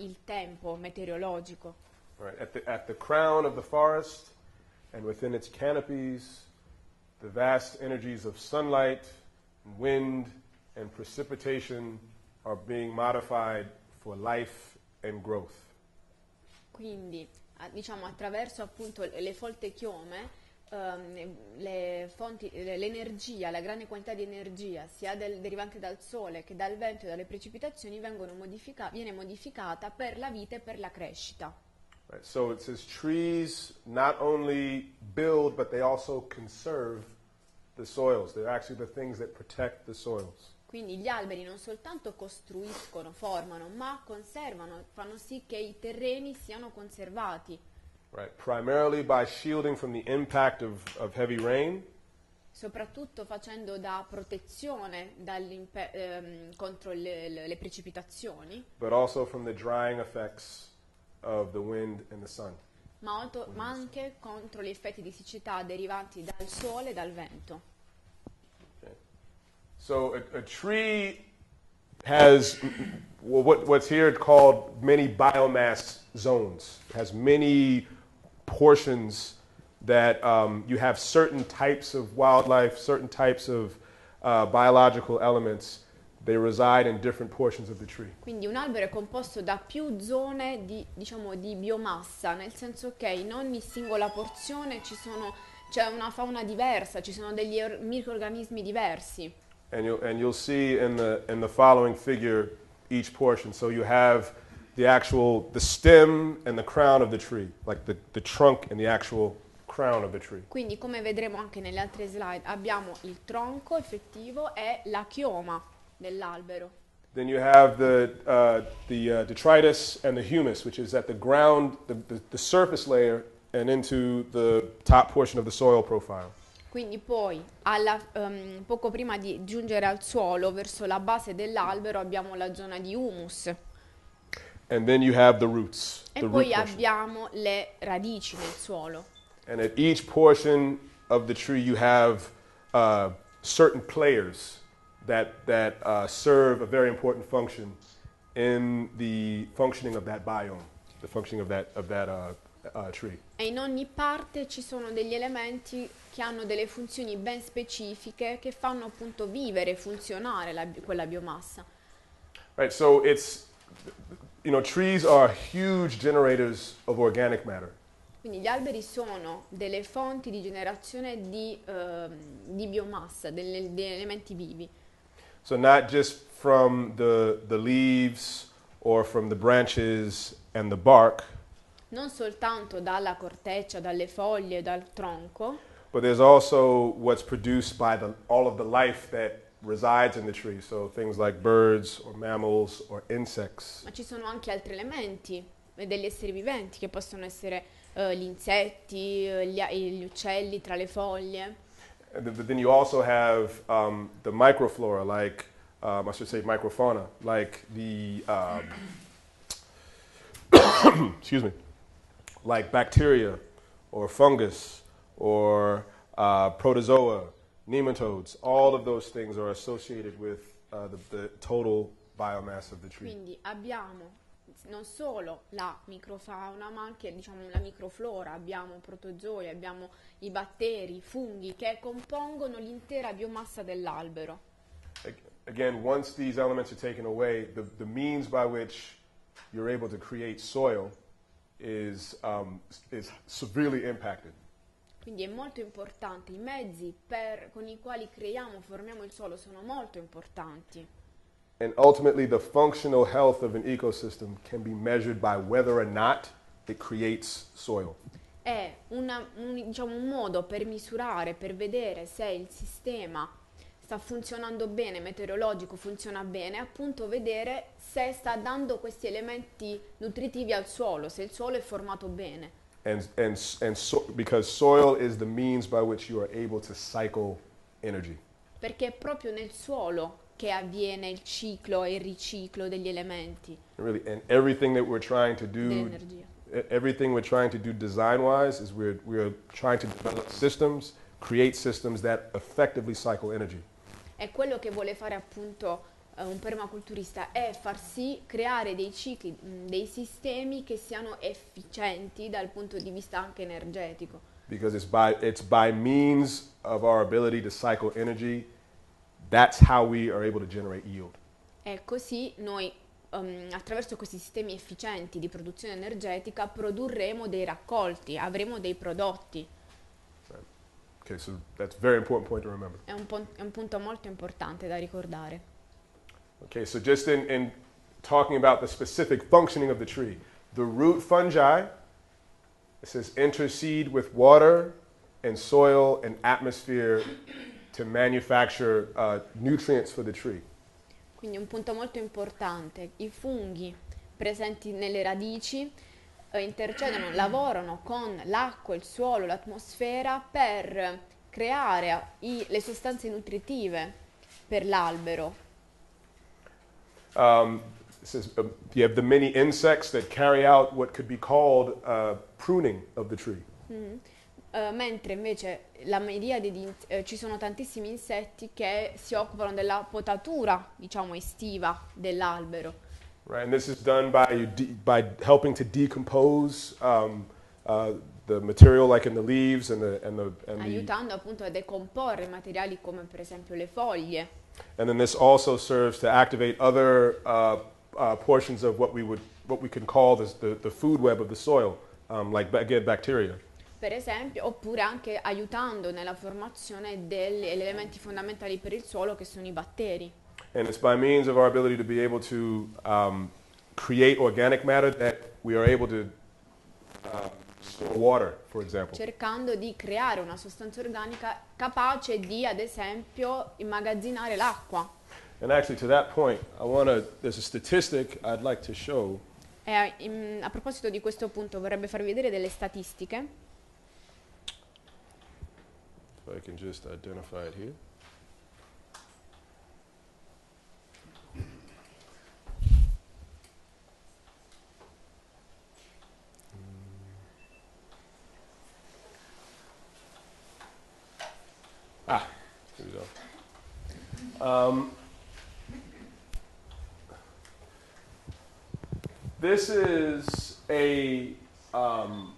il tempo meteorologico. Right. At the, at the crown of the forest and within its canopies, the vast energies of sunlight, wind and precipitation are being modified for life and growth. Quindi, diciamo, attraverso appunto le folte chiome, Um, le fonti, l'energia, la grande quantità di energia sia del, derivante dal sole che dal vento e dalle precipitazioni vengono modifica- viene modificata per la vita e per la crescita. Right. So it says trees not only build but they also conserve the soils. They're actually the things that protect the soils. Quindi gli alberi non soltanto costruiscono, formano, ma conservano, fanno sì che i terreni siano conservati. Right, primarily by shielding from the impact of, of heavy rain. Soprattutto facendo da protezione ehm, contro le, le, le precipitazioni. But also from the drying effects of the wind and the sun. Ma, auto, ma anche contro gli effetti di siccità derivanti dal sole e dal vento. Okay. So a, a tree has what, what's here called many biomass zones. It has many portions that um, you have certain types of wildlife, certain types of uh, biological elements. They reside in different portions of the tree. Quindi un albero è composto da più zone di, diciamo, di biomassa, nel senso che in ogni singola porzione ci sono, c'è una fauna diversa, ci sono degli or- microrganismi diversi. And you'll, and you'll see in the, in the following figure each portion. So you have the actual, the stem and the crown of the tree, like the, the trunk and the actual crown of the tree. Quindi come vedremo anche nelle altre slide abbiamo il tronco effettivo e la chioma dell'albero. Then you have the, uh, the uh, detritus and the humus, which is at the ground, the, the, the surface layer, and into the top portion of the soil profile. Quindi poi, alla, um, poco prima di giungere al suolo, verso la base dell'albero, abbiamo la zona di humus. And then you have the roots, e the poi root abbiamo portion. Le radici nel suolo. And at each portion of the tree you have uh, certain players that, that uh, serve a very important function in the functioning of that biome, the functioning of that, of that uh, uh, tree. E in ogni parte ci sono degli elementi che hanno delle funzioni ben specifiche che fanno appunto vivere, funzionare la, quella biomassa. Right, so it's, you know, trees are huge generators of organic matter. Quindi gli alberi sono delle fonti di generazione di, uh, di biomassa, delle, degli elementi vivi. So not just from the, the leaves or from the branches and the bark. Non soltanto dalla corteccia, dalle foglie, dal tronco. But there's also what's produced by the, all of the life that resides in the tree, so things like birds or mammals or insects. Ma ci sono anche altri elementi, degli esseri viventi che possono essere Uh, gli insetti, uh, gli, gli uccelli tra le foglie. But then you also have um, the microflora, like um, I should say microfauna, like the um, excuse me, like bacteria or fungus or uh, protozoa, nematodes. All of those things are associated with uh, the, the total biomass of the tree. Quindi abbiamo non solo la microfauna, ma anche, diciamo, la microflora, abbiamo protozoi, abbiamo i batteri, funghi che compongono l'intera biomassa dell'albero. Again, once these elements are taken away, the, the means by which you're able to create soil is, um, is severely impacted. Quindi è molto importante, i mezzi per, con i quali creiamo, formiamo il suolo sono molto importanti. And ultimately, the functional health of an ecosystem can be measured by whether or not it creates soil. È una, un, diciamo, un modo per misurare, per vedere se il sistema sta funzionando bene, meteorologico funziona bene, appunto vedere se sta dando questi elementi nutritivi al suolo, se il suolo è formato bene. And, and, and so, because soil is the means by which you are able to cycle energy. Perché è proprio nel suolo che avviene il ciclo e il riciclo degli elementi. Really, and everything that we're trying to do, everything we're trying to do design-wise is we're we're trying to develop systems, create systems that effectively cycle energy. È quello che vuole fare appunto uh, un permaculturista, è far sì, creare dei cicli, mh, dei sistemi che siano efficienti dal punto di vista anche energetico. Because it's by it's by means of our ability to cycle energy. That's how we are able to generate yield. E così noi um, attraverso questi sistemi efficienti di produzione energetica produrremo dei raccolti, avremo dei prodotti. Right. Okay, so that's a very important point to remember. È un, pon- è un punto molto importante da ricordare. Okay, so just in, in talking about the specific functioning of the tree, the root fungi, it says intercede with water and soil and atmosphere to manufacture uh, nutrients for the tree. Quindi un punto molto importante, i funghi presenti nelle radici eh, intercedono, lavorano con l'acqua, il suolo, l'atmosfera per creare i, le sostanze nutritive per l'albero. Um, this is, uh, you have the many insects that carry out what could be called uh, pruning of the tree. Mm-hmm. Uh, mentre invece la miriade di eh, ci sono tantissimi insetti che si occupano della potatura, diciamo, estiva dell'albero. Right, and this is done by by helping to decompose um, uh, the material, like in the leaves and the and the. And Aiutando the, appunto a decomporre materiali come per esempio le foglie. And then this also serves to activate other uh, uh, portions of what we would what we can call this, the the food web of the soil, um, like again bacteria. Per esempio, oppure anche aiutando nella formazione degli elementi fondamentali per il suolo che sono I batteri. And it's by means of our ability to be able to um, create organic matter that we are able to uh, store water, for example. Cercando di creare una sostanza organica capace di, ad esempio, immagazzinare l'acqua. And actually, to that point, I want to. There's a statistic I'd like to show. E, in, a proposito di questo punto, vorrebbe farvi vedere delle statistiche. If I can just identify it here. Ah, here we go. Um, this is a. Um,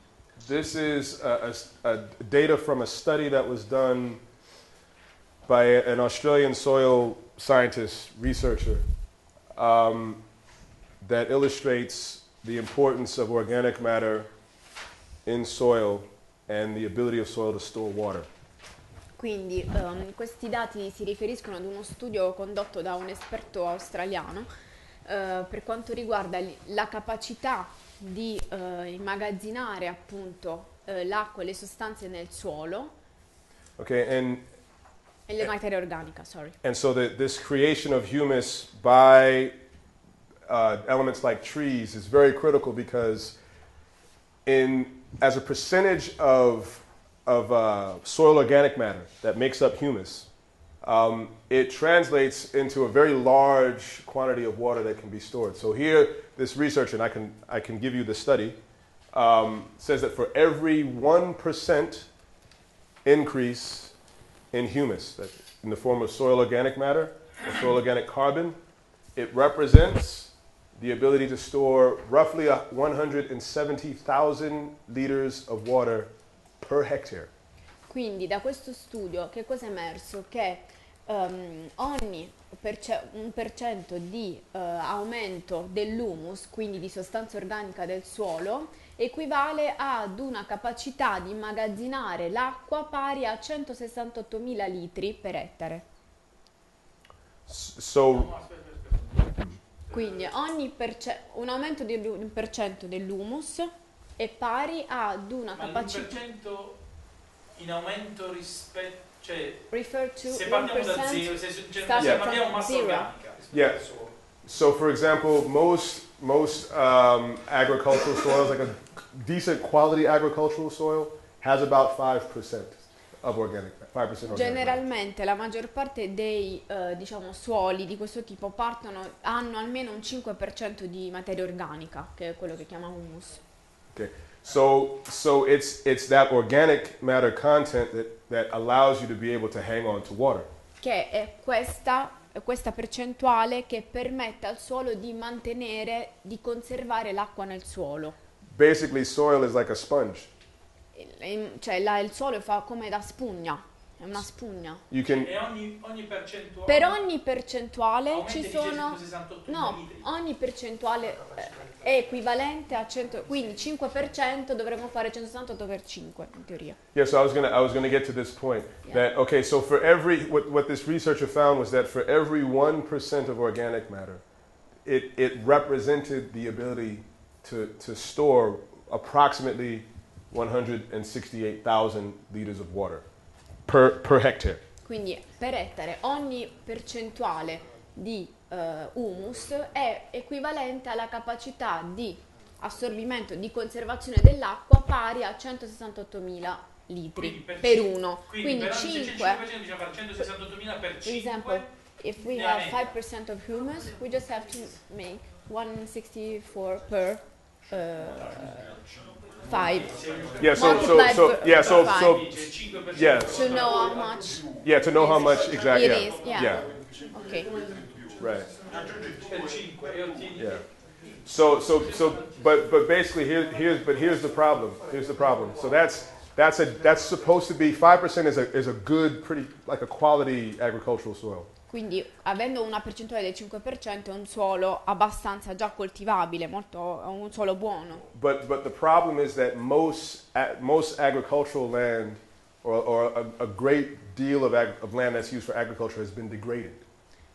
This is a, a, a data from a study that was done by a, an Australian soil scientist researcher um, that illustrates the importance of organic matter in soil and the ability of soil to store water. Quindi um, questi dati si riferiscono ad uno studio condotto da un esperto australiano uh, per quanto riguarda la capacità di uh, immagazzinare appunto uh, l'acqua e le sostanze nel suolo. Okay, and e la materia organica, sorry. And so the, this creation of humus by uh, elements like trees is very critical because in as a percentage of of uh, soil organic matter that makes up humus, um, it translates into a very large quantity of water that can be stored. So here. This research, and I can, I can give you the study, um, says that for every one percent increase in humus, that in the form of soil organic matter, or soil organic carbon, it represents the ability to store roughly one hundred seventy thousand liters of water per hectare. Quindi da questo studio che cosa è emerso? Che Um, ogni perce- un per cento di uh, aumento dell'humus, quindi di sostanza organica del suolo, equivale ad una capacità di immagazzinare l'acqua pari a centosessantottomila litri per ettare. So, quindi ogni perce- un aumento di un per cento dell'humus è pari ad una capacità in aumento rispetto. Cioè, refer to se partiamo da zero, se, yeah. se partiamo massa organica. Yeah. So for example, most most um, agricultural soils, like a decent quality agricultural soil, has about five percent of organic, five percent organic. Generalmente la maggior parte dei uh, diciamo suoli di questo tipo partono hanno almeno un cinque per cento di materia organica, che è quello che chiama humus. Okay. So, so it's it's that organic matter content that, that allows you to be able to hang on to water. Che è questa questa percentuale che permette al suolo di mantenere, di conservare l'acqua nel suolo. Basically, soil is like a sponge. Cioè, la, il suolo fa come da spugna, è una spugna. You can e ogni, ogni percentuale per ogni percentuale ci sono no, litri. Ogni percentuale eh, è equivalente a cento, quindi cinque per cento dovremmo fare centosessantotto per cinque in teoria. Yeah, so I was going to I was going to get to this point. Yeah. That okay, so for every what what this researcher found was that for every one percent of organic matter, it it represented the ability to to store approximately one hundred sixty-eight thousand liters of water per per hectare. Quindi per ettare ogni percentuale di Uh, humus è equivalente alla capacità di assorbimento, di conservazione dell'acqua pari a centosessantottomila litri per, per uno. Quindi, quindi per cinque, centosessantottomila per cinque. Per esempio, if we have five percent of humus, we just have to make one hundred sixty-four per uh, five. Yeah. So so, so yeah. So five. so yeah. To know how much. Yeah. To know how much exactly. It yeah. is. Yeah. yeah. Okay. Right. Yeah. So so so but but basically here here's but here's the problem. Here's the problem. So that's that's a that's supposed to be five percent is a is a good pretty like a quality agricultural soil. Quindi avendo una percentuale del cinque per cento è un suolo abbastanza già coltivabile, molto un suolo buono. But but the problem is that most most agricultural land or or a, a great deal of ag, of land that's used for agriculture has been degraded.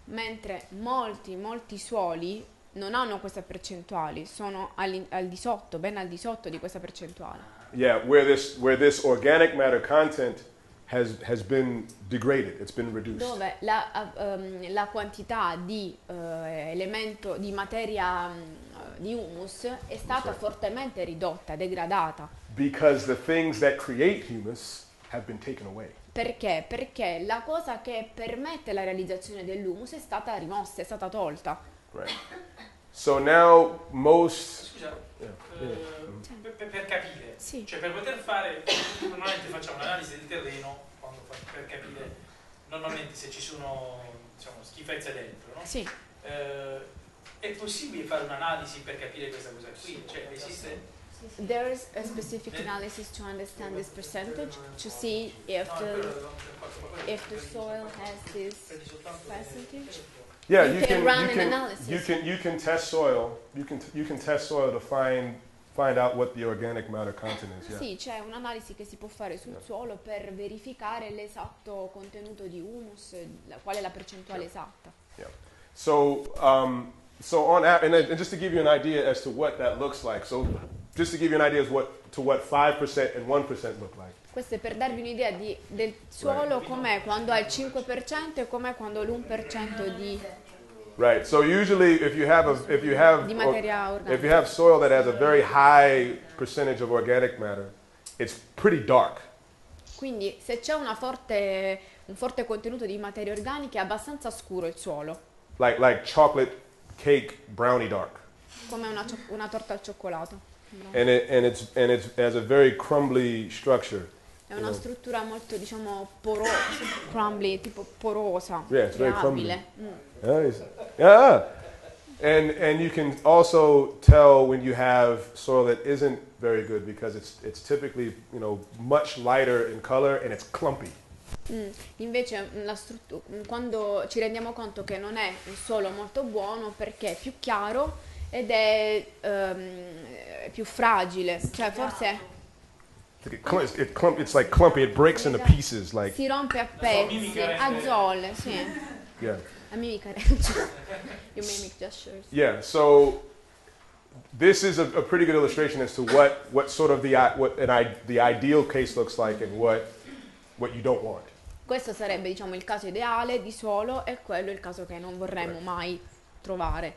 Mentre molti molti suoli non hanno questa percentuale, sono al, al di sotto, ben al di sotto di questa percentuale. Yeah, where this where this organic matter content has has been degraded, it's been reduced. Dove la um, la quantità di uh, elemento di materia um, di humus è stata fortemente ridotta, degradata. Because the things that create humus have been taken away. Perché? Perché la cosa che permette la realizzazione dell'humus è stata rimossa, è stata tolta. Right. So now most Scusa, yeah. Yeah. Uh, per, per capire, sì. Cioè per poter fare normalmente facciamo l'analisi del terreno quando fa, per capire normalmente se ci sono diciamo, schifezze dentro, no? Sì. Uh, è possibile fare un'analisi per capire questa cosa qui? Cioè esiste? There is a specific analysis to understand this percentage to see if the if the soil has this percentage. Yeah, you, you can, can run you an can, analysis. You can you can test soil. You can you can test soil to find find out what the organic matter content is. Yeah. Sì, c'è un'analisi che si può fare sul yeah. suolo per verificare l'esatto contenuto di humus, la, qual è la percentuale yeah. esatta. Yeah. So um, so on and, and just to give you an idea as to what that looks like. So just to give you an idea as what to what five percent and one percent look like. Questo è per darvi un'idea del suolo com'è quando ha il cinque per cento e com'è quando l'uno per cento di Right. So usually if you have a if you have or, if you have soil that has a very high percentage of organic matter, it's pretty dark. Quindi se c'è una forte un forte contenuto di materie organiche è abbastanza scuro il suolo. Like like chocolate cake brownie dark. Come una una torta al cioccolato. And it and it's and it's has a very crumbly structure. È una struttura molto diciamo porosa, crumbly, tipo porosa. Yeah, it's very crumbly. Mm. Yeah, and and you can also tell when you have soil that isn't very good because it's it's typically you know much lighter in color and it's clumpy. Mm. Invece la struttura quando ci rendiamo conto che non è un suolo molto buono perché è più chiaro ed è um, più fragile, cioè forse it clump, it clump, it's like clumpy, it breaks into pieces like si rompe a pezzi, a zolle, sì. Yeah. A mimicare. You mimic gestures. Yeah, so this is a, a pretty good illustration as to what what sort of the what an I, the ideal case looks like and what what you don't want. Questo sarebbe diciamo il caso ideale di suolo e quello è il caso che non vorremmo right. mai trovare.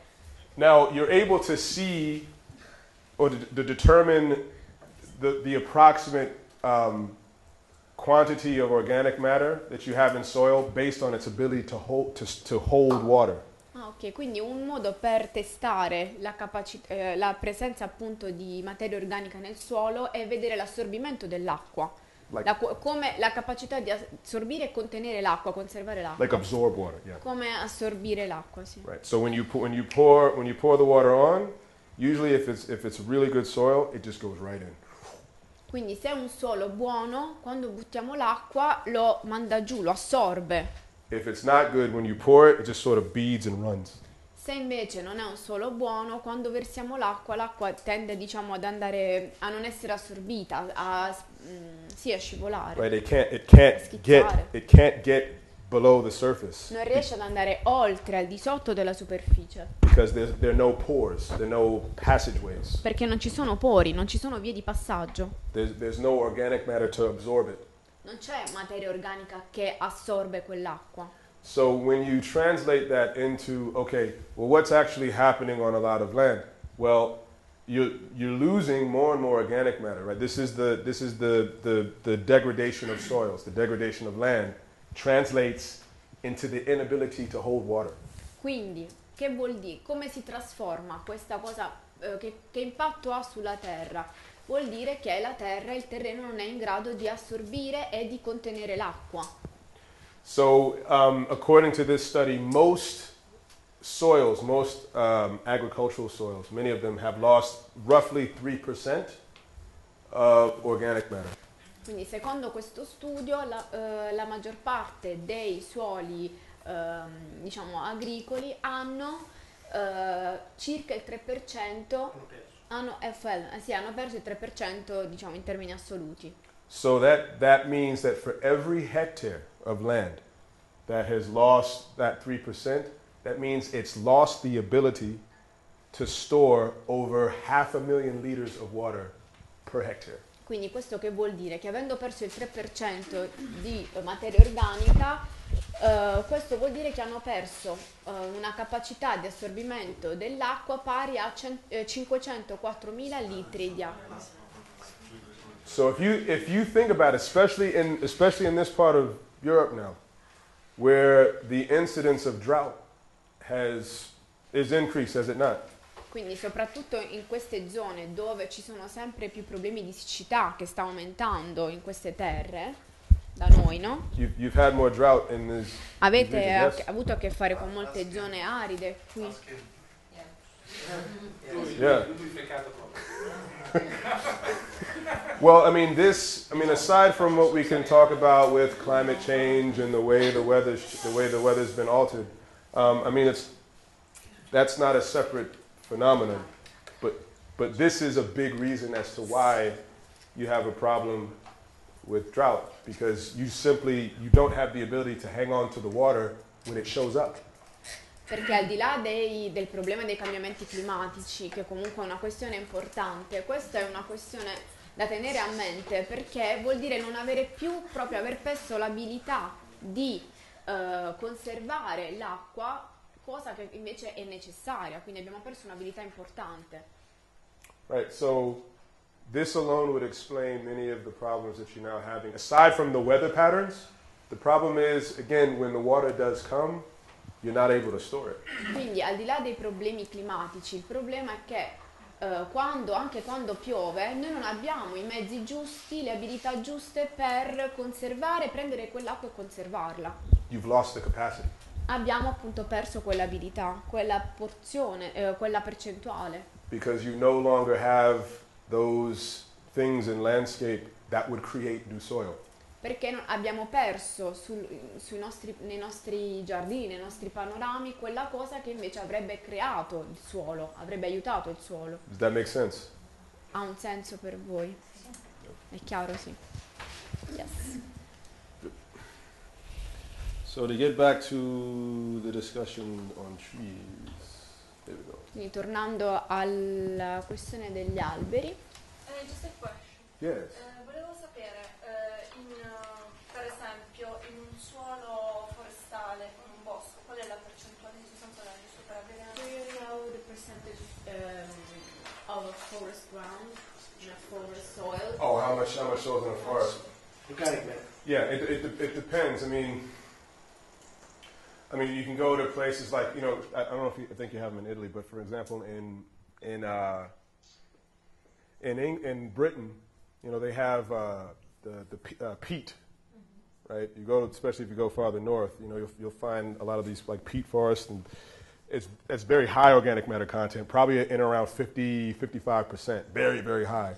Now you're able to see or to, to determine the, the approximate um, quantity of organic matter that you have in soil based on its ability to hold, to, to hold water. Ah, ok, quindi un modo per testare la, eh, la presenza appunto di materia organica nel suolo è vedere l'assorbimento dell'acqua, like, la, come la capacità di assorbire e contenere l'acqua, conservare l'acqua. Like absorb water, yeah. Come assorbire l'acqua, sì. Right. So when you pour, when you pour when you pour the water on, usually if it's if it's really good soil, it just goes right in. Quindi se è un suolo buono, quando buttiamo l'acqua lo manda giù, lo assorbe. If it's not good when you pour it, it just sort of beads and runs. Se invece non è un suolo buono, quando versiamo l'acqua, l'acqua tende diciamo ad andare a non essere assorbita, a mm, sì, a scivolare. Right, it can't, it can't get, it can't get below the surface. Non riesce ad andare oltre, al di sotto della superficie. Because there there are no pores, there are no passageways. Perché non ci sono pori, non ci sono vie di passaggio. There's, there's no organic matter to absorb it. Non c'è materia organica che assorbe quell'acqua. So when you translate that into, okay, well, what's actually happening on a lot of land? Well, you're, you're losing more and more organic matter, right? This is, the, this is the, the, the degradation of soils, the degradation of land translates into the inability to hold water. Quindi, che vuol dire? Come si trasforma questa cosa eh, che, che impatto ha sulla terra? Vuol dire che la terra, il terreno, non è in grado di assorbire e di contenere l'acqua. So, um, according to this study, most soils, most um, agricultural soils, many of them have lost roughly three percent of organic matter. Quindi, secondo questo studio, la, uh, la maggior parte dei suoli, uh, diciamo, agricoli hanno uh, circa il tre per cento, hanno, F L, eh, sì, hanno perso il tre per cento, diciamo, in termini assoluti. So that, that means that for every hectare of land that has lost that three percent, that means it's lost the ability to store over half a million liters of water per hectare. Quindi questo che vuol dire? Che avendo perso il tre per cento di materia organica, uh, questo vuol dire che hanno perso uh, una capacità di assorbimento dell'acqua pari a eh, cinquecentoquattromila litri di acqua. So if you if you think about it, especially in especially in this part of Europe now, where the incidence of drought has is increased, has it not? Quindi soprattutto in queste zone dove ci sono sempre più problemi di siccità che sta aumentando in queste terre da noi, no? You've, you've had more drought in this, avete this region, yes? avuto a che fare con molte zone aride qui. Yeah. Yeah. Well, I mean, this. I mean, aside from what we can talk about with climate change and the way the weather, the way the weather's been altered, um, I mean, it's that's not a separate phenomenon, but but this is a big reason as to why you have a problem with drought, because you simply you don't have the ability to hang on to the water when it shows up. Perché al di là dei, del problema dei cambiamenti climatici, che comunque è una questione importante, questa è una questione da tenere a mente, perché vuol dire non avere più, proprio aver perso l'abilità di eh, conservare l'acqua, cosa che invece è necessaria, quindi abbiamo perso un'abilità importante. Right, so this alone would explain many of the problems that you're now having. Aside from the weather patterns, the problem is, again, when the water does come, you're not able to store it. Quindi al di là dei problemi climatici, il problema è che uh, quando, anche quando piove, noi non abbiamo i mezzi giusti, le abilità giuste per conservare, prendere quell'acqua e conservarla. You've lost the capacity. Abbiamo appunto perso quell'abilità, quella porzione, eh, quella percentuale. Because you no longer have those things in landscape that would create new soil. Perché non, abbiamo perso sul, sui nostri, nei nostri giardini, nei nostri panorami, quella cosa che invece avrebbe creato il suolo, avrebbe aiutato il suolo. Does that make sense? Ha un senso per voi? È chiaro, sì. Yes. So to get back to the discussion on trees, there we go. Quindi tornando alla questione degli alberi. Uh, just a question. Yes. Uh, volevo sapere, uh, in, uh, per esempio, in un suolo forestale, in un bosco, qual è la percentuale di sostanza organica superabile? Do you know the percentage um, of a forest ground in a forest soil? Oh, how much how much soil in a forest? Organic matter. Yeah, it, it it depends. I mean. I mean, you can go to places like, you know, I, I don't know if you, I think you have them in Italy, but for example, in in uh, in, Eng in Britain, you know, they have uh, the the uh, peat, mm-hmm. right? You go, especially if you go farther north, you know, you'll, you'll find a lot of these like peat forests, and it's it's very high organic matter content, probably in around fifty, fifty-five percent, very very high.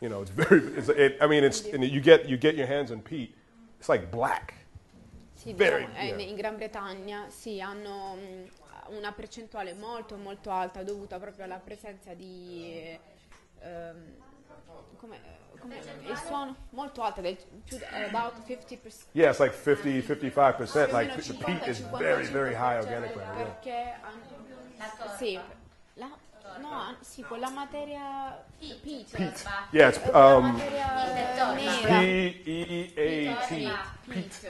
You know, it's very. It's, it, I mean, it's and you get you get your hands on peat, it's like black. Sì, diciamo, eh, in Gran Bretagna sì, hanno mh, una percentuale molto molto alta dovuta proprio alla presenza di eh, ehm, come, come il suono molto alta del più, about fifty percent. Yeah, it's like fifty, fifty-five percent, like the peat is very very high organic matter. Perché hanno, sì, la, no, sì, con la materia peat. Peat. Yeah, it's um P E A T. Peat.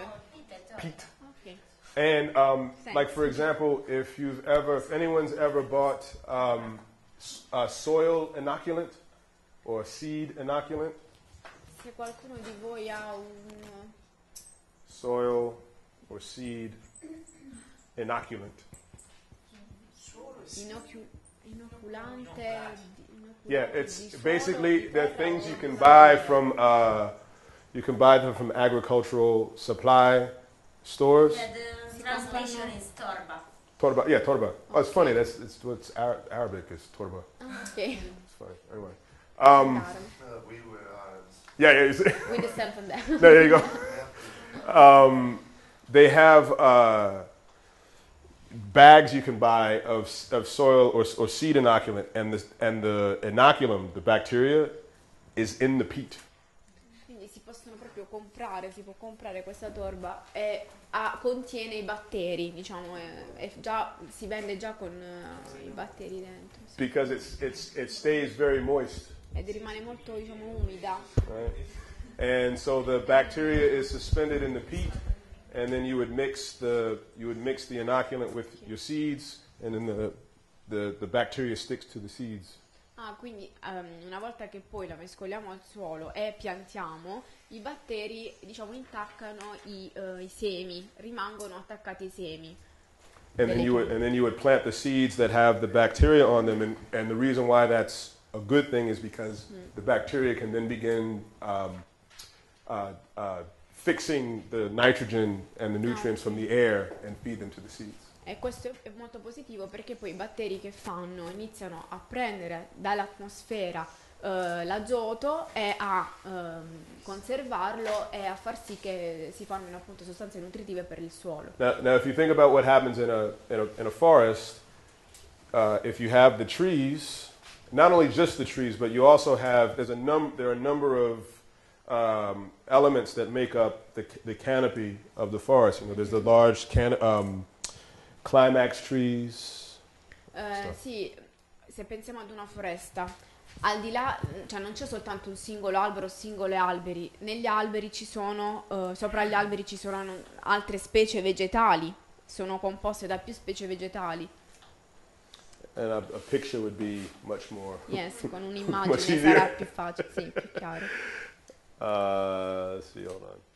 Peat. Okay. And um, like for example, if you've ever, if anyone's ever bought um, a soil inoculant or a seed inoculant, se qualcuno di voi ha un soil or seed inoculant, inoculant, Inoculante. Yeah, it's basically they're things you can buy from uh, you can buy them from agricultural supply stores. Yeah, the translation is torba. Torba, yeah, torba. Oh, it's funny. That's it's what's Arabic is torba. Okay. It's funny. Anyway. Um, we were Arabs. Yeah, yeah. We descend from them. No, there you go. Um, they have uh, bags you can buy of of soil or or seed inoculant, and the and the inoculum, the bacteria, is in the peat. Quindi si possono proprio comprare, si può comprare questa torba e ah, contiene I batteri, diciamo, è, è già si vende già con uh, I batteri dentro. Sì. Because it's it's it stays very moist. Ed rimane molto, diciamo, umida. Right. And so the bacteria is suspended in the peat. And then you would mix the you would mix the inoculant with your seeds, and then the the, the bacteria sticks to the seeds. Ah, quindi um, una volta che poi la mescoliamo al suolo e piantiamo, I batteri, diciamo, intaccano I, uh, I semi, rimangono attaccati ai semi. And then you would, and then you would plant the seeds that have the bacteria on them, and and the reason why that's a good thing is because mm. the bacteria can then begin. Um, uh, uh, fixing the nitrogen and the nutrients from the air and feed them to the seeds. E questo è molto positivo perché poi I batteri che fanno iniziano a prendere dall'atmosfera uh, l'azoto e a um, conservarlo e a far sì che si formino appunto sostanze nutritive per il suolo. Now, now if you think about what happens in a in a, in a forest, uh, if you have the trees, not only just the trees, but you also have there's a num there are a number of Um, elements that make up the, the canopy of the forest. You know, there's the large can, um, climax trees. Uh, sì, se pensiamo ad una foresta, al di là, cioè non c'è soltanto un singolo albero o singole alberi. Negli alberi ci sono, uh, sopra gli alberi ci sono altre specie vegetali. Sono composte da più specie vegetali. And a, a picture would be much more. Yes, con un'immagine sarà più facile, sì, più chiaro. Uh, let's see, hold on.